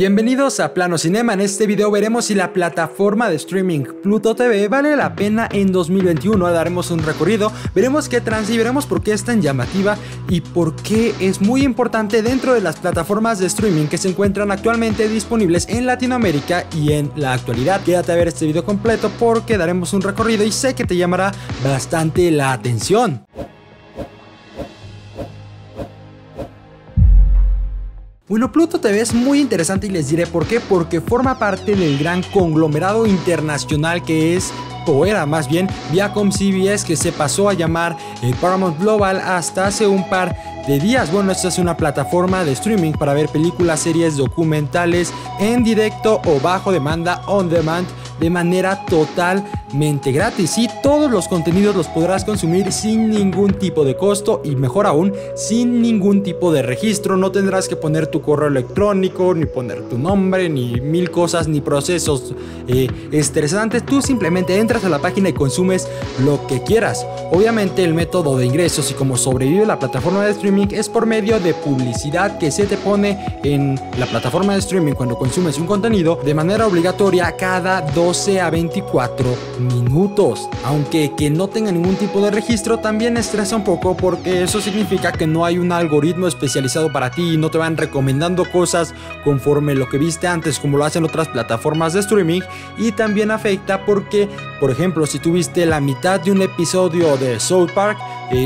Bienvenidos a Plano Cinema. En este video veremos si la plataforma de streaming Pluto TV vale la pena en 2021, daremos un recorrido, veremos qué trans y veremos por qué es tan llamativa y por qué es muy importante dentro de las plataformas de streaming que se encuentran actualmente disponibles en Latinoamérica y en la actualidad. Quédate a ver este video completo porque daremos un recorrido y sé que te llamará bastante la atención. Bueno, Pluto TV es muy interesante y les diré por qué, porque forma parte del gran conglomerado internacional que es, o era más bien, Viacom CBS, que se pasó a llamar Paramount Global hasta hace un par de días. Bueno, esta es una plataforma de streaming para ver películas, series, documentales en directo o bajo demanda, on demand, de manera totalmente gratis, y todos los contenidos los podrás consumir sin ningún tipo de costo y, mejor aún, sin ningún tipo de registro. No tendrás que poner tu correo electrónico, ni poner tu nombre, ni mil cosas, ni procesos estresantes. Tú simplemente entras a la página y consumes lo que quieras. Obviamente el método de ingresos y cómo sobrevive la plataforma de streaming es por medio de publicidad que se te pone en la plataforma de streaming cuando consumes un contenido de manera obligatoria cada 12 a 24 minutos. Aunque que no tenga ningún tipo de registro también estresa un poco, porque eso significa que no hay un algoritmo especializado para ti y no te van recomendando cosas conforme lo que viste antes, como lo hacen otras plataformas de streaming. Y también afecta porque, por ejemplo, si tuviste la mitad de un episodio de South Park,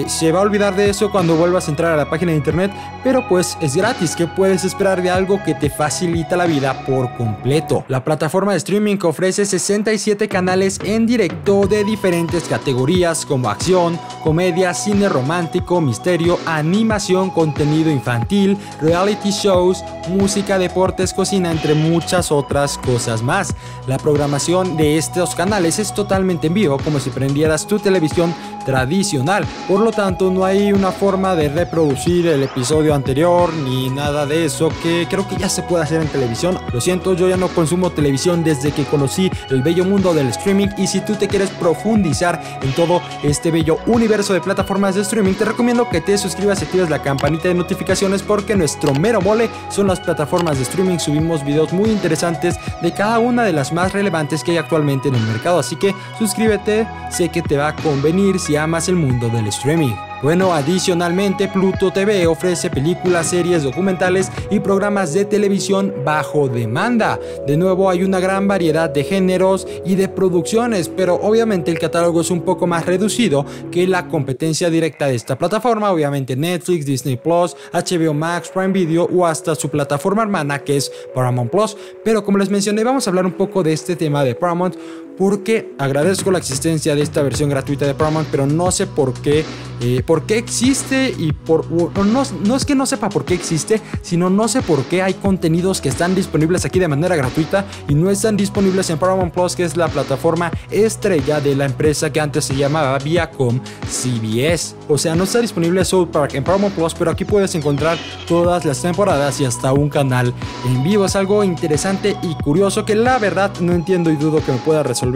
se va a olvidar de eso cuando vuelvas a entrar a la página de internet, pero pues es gratis. ¿Qué puedes esperar de algo que te facilita la vida por completo? La plataforma de streaming ofrece 67 canales en directo de diferentes categorías como acción, comedia, cine romántico, misterio, animación, contenido infantil, reality shows, música, deportes, cocina, entre muchas otras cosas más. La programación de estos canales es totalmente en vivo, como si prendieras tu televisión tradicional. Por lo tanto, no hay una forma de reproducir el episodio anterior ni nada de eso, que creo que ya se puede hacer en televisión. Lo siento, yo ya no consumo televisión desde que conocí el bello mundo del streaming, y si tú te quieres profundizar en todo este bello universo de plataformas de streaming, te recomiendo que te suscribas y actives la campanita de notificaciones, porque nuestro mero mole son las plataformas de streaming. Subimos videos muy interesantes de cada una de las más relevantes que hay actualmente en el mercado, así que suscríbete, sé que te va a convenir si amas el mundo del streaming. Bueno, adicionalmente Pluto TV ofrece películas, series, documentales y programas de televisión bajo demanda. De nuevo, hay una gran variedad de géneros y de producciones, pero obviamente el catálogo es un poco más reducido que la competencia directa de esta plataforma. Obviamente Netflix, Disney Plus, HBO Max, Prime Video o hasta su plataforma hermana, que es Paramount Plus. Pero como les mencioné, vamos a hablar un poco de este tema de Paramount, porque agradezco la existencia de esta versión gratuita de Paramount, pero no sé por qué existe, y no es que no sepa por qué existe, sino no sé por qué hay contenidos que están disponibles aquí de manera gratuita y no están disponibles en Paramount Plus, que es la plataforma estrella de la empresa que antes se llamaba Viacom CBS. O sea, no está disponible South Park en Paramount Plus, pero aquí puedes encontrar todas las temporadas y hasta un canal en vivo. Es algo interesante y curioso que la verdad no entiendo y dudo que me pueda resolver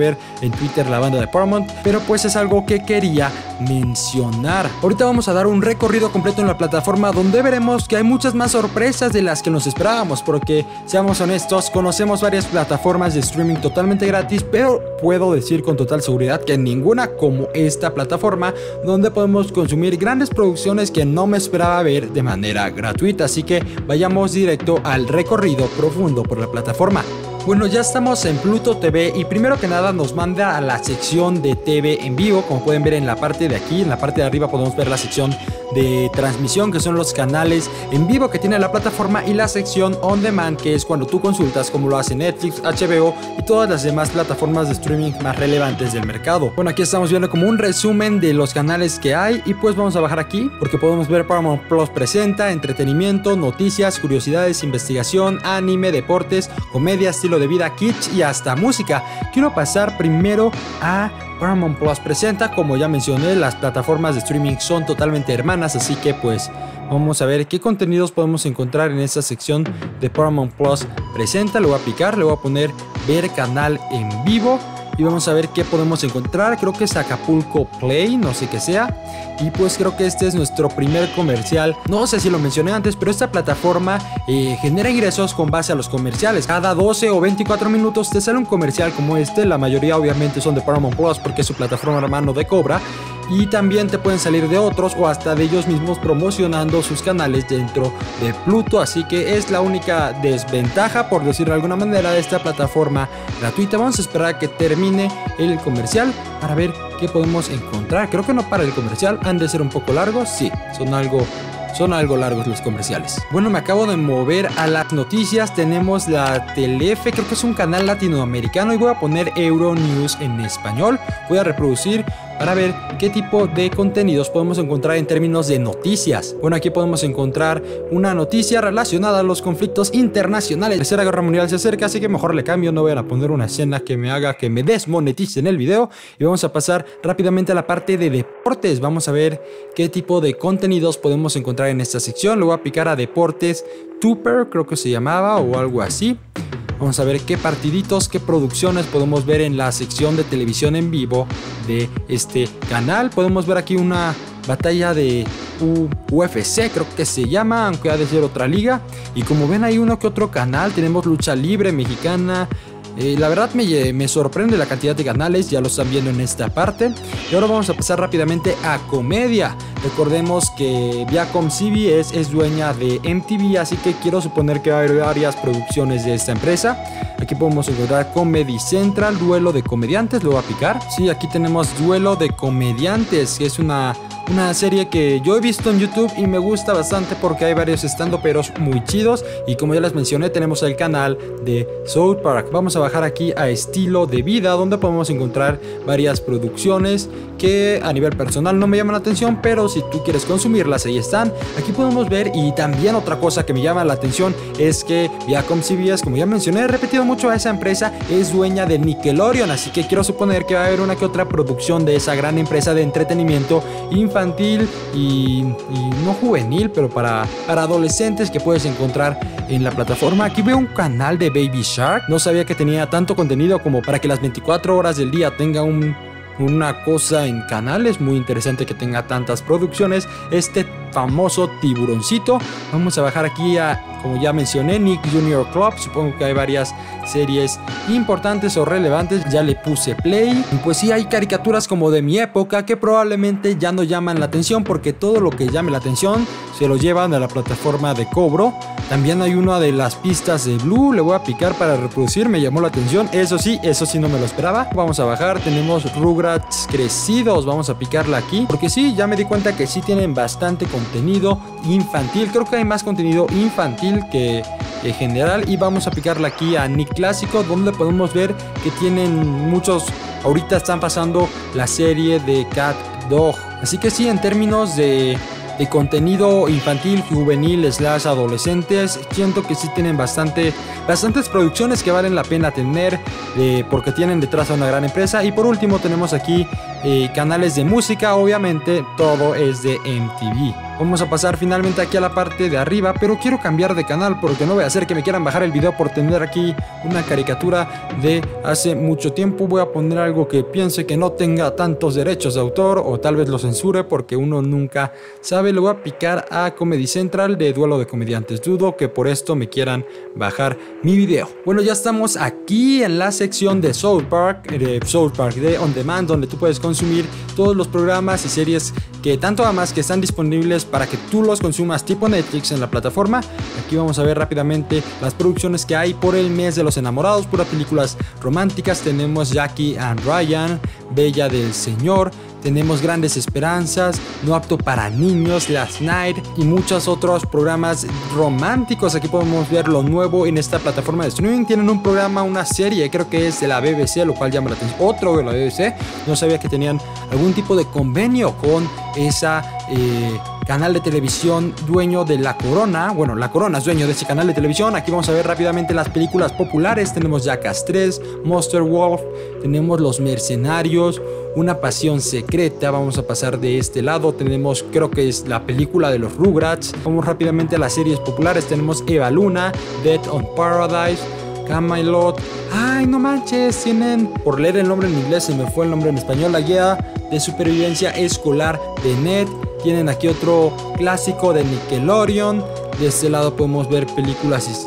en Twitter la banda de Paramount, pero pues es algo que quería mencionar. Ahorita vamos a dar un recorrido completo en la plataforma, donde veremos que hay muchas más sorpresas de las que nos esperábamos, porque seamos honestos, conocemos varias plataformas de streaming totalmente gratis, pero puedo decir con total seguridad que ninguna como esta plataforma, donde podemos consumir grandes producciones que no me esperaba ver de manera gratuita. Así que vayamos directo al recorrido profundo por la plataforma. Bueno, ya estamos en Pluto TV y primero que nada nos manda a la sección de TV en vivo. Como pueden ver en la parte de aquí, en la parte de arriba podemos ver la sección de transmisión, que son los canales en vivo que tiene la plataforma, y la sección on demand, que es cuando tú consultas, como lo hace Netflix, HBO y todas las demás plataformas de streaming más relevantes del mercado. Bueno, aquí estamos viendo como un resumen de los canales que hay, y pues vamos a bajar aquí porque podemos ver Paramount Plus presenta entretenimiento, noticias, curiosidades, investigación, anime, deportes, comedia, estilo de vida, kitsch y hasta música. Quiero pasar primero a Paramount Plus presenta. Como ya mencioné, las plataformas de streaming son totalmente hermanas, así que pues vamos a ver qué contenidos podemos encontrar en esta sección de Paramount Plus presenta. Le voy a picar, le voy a poner ver canal en vivo, y vamos a ver qué podemos encontrar. Creo que es Acapulco Play, no sé qué sea. Y pues creo que este es nuestro primer comercial. No sé si lo mencioné antes, pero esta plataforma genera ingresos con base a los comerciales. Cada 12 o 24 minutos te sale un comercial como este. La mayoría obviamente son de Paramount Plus porque es su plataforma hermano de Cobra. Y también te pueden salir de otros o hasta de ellos mismos promocionando sus canales dentro de Pluto. Así que es la única desventaja, por decirlo de alguna manera, de esta plataforma gratuita. Vamos a esperar a que termine el comercial para ver qué podemos encontrar. Creo que no para el comercial, han de ser un poco largos. Sí, son algo largos los comerciales. Bueno, me acabo de mover a las noticias. Tenemos la Telefe, creo que es un canal latinoamericano, y voy a poner Euronews en español. Voy a reproducir para ver qué tipo de contenidos podemos encontrar en términos de noticias. Bueno, aquí podemos encontrar una noticia relacionada a los conflictos internacionales. La Tercera Guerra Mundial se acerca, así que mejor le cambio. No voy a poner una escena que me haga que me desmoneticen el video. Y vamos a pasar rápidamente a la parte de deportes. Vamos a ver qué tipo de contenidos podemos encontrar en esta sección. Le voy a picar a Deportes Tupper, creo que se llamaba, o algo así. Vamos a ver qué partiditos, qué producciones podemos ver en la sección de televisión en vivo de este canal. Podemos ver aquí una batalla de UFC, creo que se llama, aunque ha de ser otra liga. Y como ven, hay uno que otro canal. Tenemos lucha libre mexicana. La verdad me sorprende la cantidad de canales, ya lo están viendo en esta parte. Y ahora vamos a pasar rápidamente a comedia. Recordemos que Viacom CBS es dueña de MTV, así que quiero suponer que va a haber varias producciones de esta empresa. Aquí podemos encontrar Comedy Central, Duelo de Comediantes, lo voy a picar. Sí, aquí tenemos Duelo de Comediantes, que es una serie que yo he visto en YouTube y me gusta bastante porque hay varios stand-uperos muy chidos. Y como ya les mencioné, tenemos el canal de South Park. Vamos a bajar aquí a Estilo de Vida, donde podemos encontrar varias producciones que a nivel personal no me llaman la atención, pero si tú quieres consumirlas, ahí están. Aquí podemos ver, y también otra cosa que me llama la atención es que Viacom CBS, como ya mencioné, he repetido mucho a esa empresa, es dueña de Nickelodeon, así que quiero suponer que va a haber una que otra producción de esa gran empresa de entretenimiento infantil y no juvenil, pero para adolescentes, que puedes encontrar en la plataforma. Aquí veo un canal de Baby Shark, no sabía que tenía tanto contenido como para que las 24 horas del día tenga una cosa en canales. Muy interesante que tenga tantas producciones este famoso tiburoncito. Vamos a bajar aquí a, como ya mencioné, Nick Junior Club. Supongo que hay varias series importantes o relevantes. Ya le puse play. Y pues sí, hay caricaturas como de mi época que probablemente ya no llaman la atención, porque todo lo que llame la atención se lo llevan a la plataforma de cobro. También hay una de las pistas de Blue. Le voy a picar para reproducir. Me llamó la atención. Eso sí no me lo esperaba. Vamos a bajar. Tenemos Rugrats Crecidos. Vamos a picarla aquí, porque sí, ya me di cuenta que sí tienen bastante contenido infantil. Creo que hay más contenido infantil que en general. Y vamos a picarla aquí a Nick Clásico, donde podemos ver que tienen muchos. Ahorita están pasando la serie de Cat Dog. Así que sí, en términos de contenido infantil, juvenil, / adolescentes, siento que sí tienen bastantes producciones que valen la pena tener, porque tienen detrás a una gran empresa. Y por último tenemos aquí canales de música, obviamente todo es de MTV. Vamos a pasar finalmente aquí a la parte de arriba, pero quiero cambiar de canal porque no voy a hacer que me quieran bajar el video por tener aquí una caricatura de hace mucho tiempo. Voy a poner algo que piense que no tenga tantos derechos de autor, o tal vez lo censure, porque uno nunca sabe. Le voy a picar a Comedy Central de Duelo de Comediantes. Dudo que por esto me quieran bajar mi video. Bueno, ya estamos aquí en la sección de South Park de On Demand, donde tú puedes consumir todos los programas y series que tanto amas, que están disponibles para que tú los consumas tipo Netflix en la plataforma. Aquí vamos a ver rápidamente las producciones que hay por el mes de los enamorados, puras películas románticas. Tenemos Jackie and Ryan, Bella del Señor, tenemos Grandes Esperanzas, No Apto para Niños, Last Night y muchos otros programas románticos. Aquí podemos ver lo nuevo en esta plataforma de streaming. Tienen un programa, una serie, creo que es de la BBC, lo cual llama la atención. Otro de la BBC, no sabía que tenían algún tipo de convenio con esa canal de televisión dueño de La Corona. Bueno, La Corona es dueño de ese canal de televisión. Aquí vamos a ver rápidamente las películas populares. Tenemos Jackass 3, Monster Wolf, tenemos Los Mercenarios, Una Pasión Secreta. Vamos a pasar de este lado. Tenemos, creo que es la película de los Rugrats. Vamos rápidamente a las series populares. Tenemos Eva Luna, Death on Paradise, Camelot. Ay, no manches, tienen, por leer el nombre en inglés se me fue el nombre en español, la guía de supervivencia escolar de Ned. Tienen aquí otro clásico de Nickelodeon. De este lado podemos ver películas,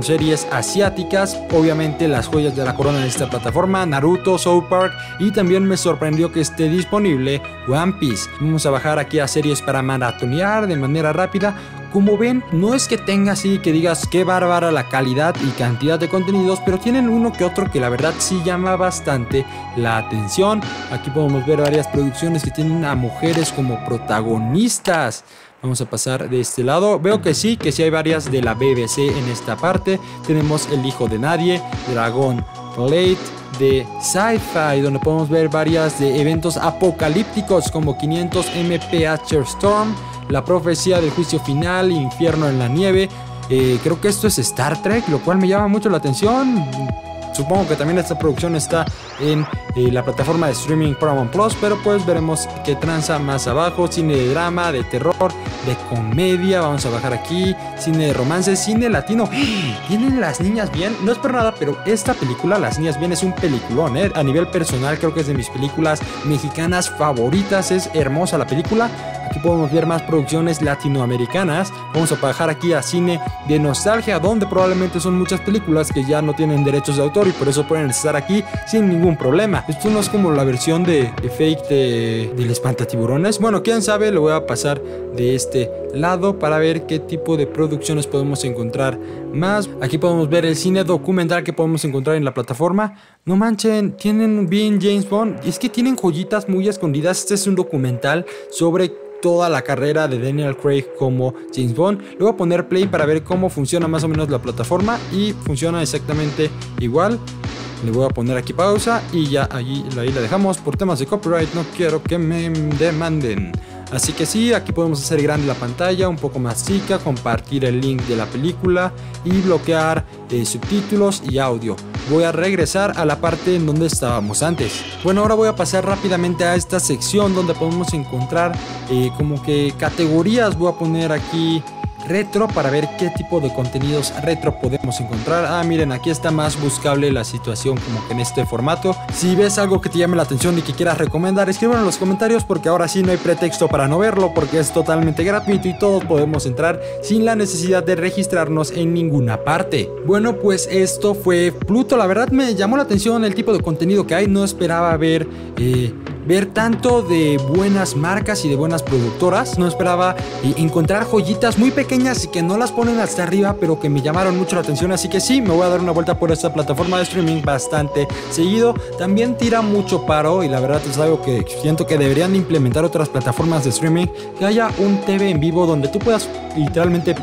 series asiáticas. Obviamente las joyas de la corona en esta plataforma, Naruto, South Park. Y también me sorprendió que esté disponible One Piece. Vamos a bajar aquí a series para maratonear de manera rápida. Como ven, no es que tenga así que digas qué bárbara la calidad y cantidad de contenidos, pero tienen uno que otro que la verdad sí llama bastante la atención. Aquí podemos ver varias producciones que tienen a mujeres como protagonistas. Vamos a pasar de este lado. Veo que sí hay varias de la BBC en esta parte. Tenemos El Hijo de Nadie, Dragon Late, de Sci-Fi, donde podemos ver varias de eventos apocalípticos como 500 MPH Storm, La Profecía del Juicio Final, Infierno en la Nieve. Creo que esto es Star Trek, lo cual me llama mucho la atención. Supongo que también esta producción está en la plataforma de streaming Paramount Plus, pero pues veremos qué tranza más abajo. Cine de drama, de terror, de comedia. Vamos a bajar aquí. Cine de romance, cine latino. Tienen Las Niñas Bien. No es por nada, pero esta película, Las Niñas Bien, es un peliculón. A nivel personal, creo que es de mis películas mexicanas favoritas. Es hermosa la película. Aquí podemos ver más producciones latinoamericanas. Vamos a bajar aquí a cine de nostalgia, donde probablemente son muchas películas que ya no tienen derechos de autor y por eso pueden estar aquí sin ningún problema. Esto no es como la versión de fake del espantatiburones. Bueno, quién sabe, lo voy a pasar de este lado para ver qué tipo de producciones podemos encontrar más. Aquí podemos ver el cine documental que podemos encontrar en la plataforma. No manchen, tienen bien James Bond. Es que tienen joyitas muy escondidas. Este es un documental sobre toda la carrera de Daniel Craig como James Bond. Le voy a poner play para ver cómo funciona más o menos la plataforma y funciona exactamente igual. Le voy a poner aquí pausa y ya ahí la dejamos. Por temas de copyright no quiero que me demanden. Así que sí, aquí podemos hacer grande la pantalla, un poco más chica, compartir el link de la película y bloquear subtítulos y audio. Voy a regresar a la parte en donde estábamos antes. Bueno, ahora voy a pasar rápidamente a esta sección donde podemos encontrar como que categorías. Voy a poner aquí retro para ver qué tipo de contenidos retro podemos encontrar. Ah, miren, aquí está más buscable la situación como que en este formato. Si ves algo que te llame la atención y que quieras recomendar, escríbelo en los comentarios, porque ahora sí no hay pretexto para no verlo, porque es totalmente gratuito y todos podemos entrar sin la necesidad de registrarnos en ninguna parte. Bueno, pues esto fue Pluto. La verdad me llamó la atención el tipo de contenido que hay. No esperaba ver tanto de buenas marcas y de buenas productoras. No esperaba encontrar joyitas muy pequeñas y que no las ponen hasta arriba, pero que me llamaron mucho la atención. Así que sí, me voy a dar una vuelta por esta plataforma de streaming bastante seguido. También tira mucho paro y la verdad es algo que siento que deberían implementar otras plataformas de streaming, que haya un TV en vivo donde tú puedas literalmente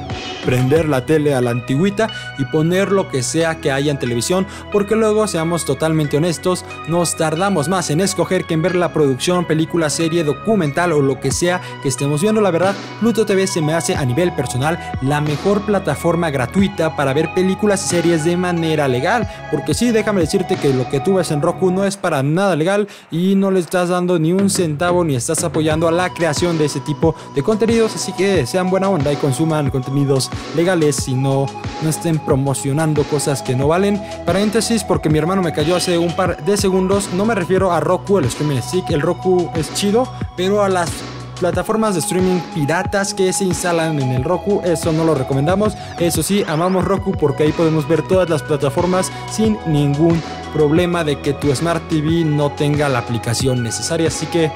prender la tele a la antigüita y poner lo que sea que haya en televisión, porque luego, seamos totalmente honestos, nos tardamos más en escoger que en ver la producción, película, serie, documental o lo que sea que estemos viendo. La verdad, Pluto TV se me hace a nivel personal la mejor plataforma gratuita para ver películas y series de manera legal, porque sí, déjame decirte que lo que tú ves en Roku no es para nada legal y no le estás dando ni un centavo ni estás apoyando a la creación de ese tipo de contenidos. Así que sean buena onda y consuman contenidos legales y no estén promocionando cosas que no valen. Paréntesis, porque mi hermano me cayó hace un par de segundos, no me refiero a Roku, el streaming stick. El Roku es chido, pero a las plataformas de streaming piratas que se instalan en el Roku, eso no lo recomendamos. Eso sí, amamos Roku porque ahí podemos ver todas las plataformas sin ningún problema de que tu Smart TV no tenga la aplicación necesaria. Así que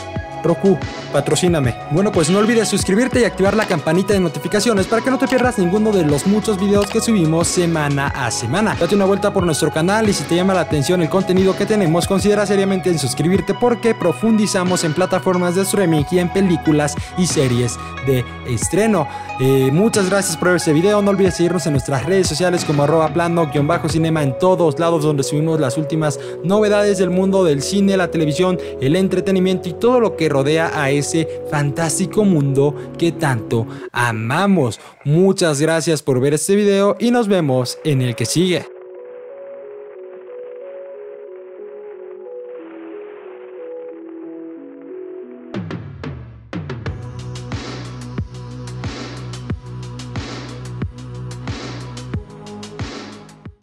Roku, patrocíname. Bueno, pues no olvides suscribirte y activar la campanita de notificaciones para que no te pierdas ninguno de los muchos videos que subimos semana a semana. Date una vuelta por nuestro canal y si te llama la atención el contenido que tenemos, considera seriamente en suscribirte, porque profundizamos en plataformas de streaming y en películas y series de estreno. Muchas gracias por ver este video. No olvides seguirnos en nuestras redes sociales como @plano_cinema en todos lados, donde subimos las últimas novedades del mundo del cine, la televisión, el entretenimiento y todo lo que rodea a ese fantástico mundo que tanto amamos. Muchas gracias por ver este video y nos vemos en el que sigue.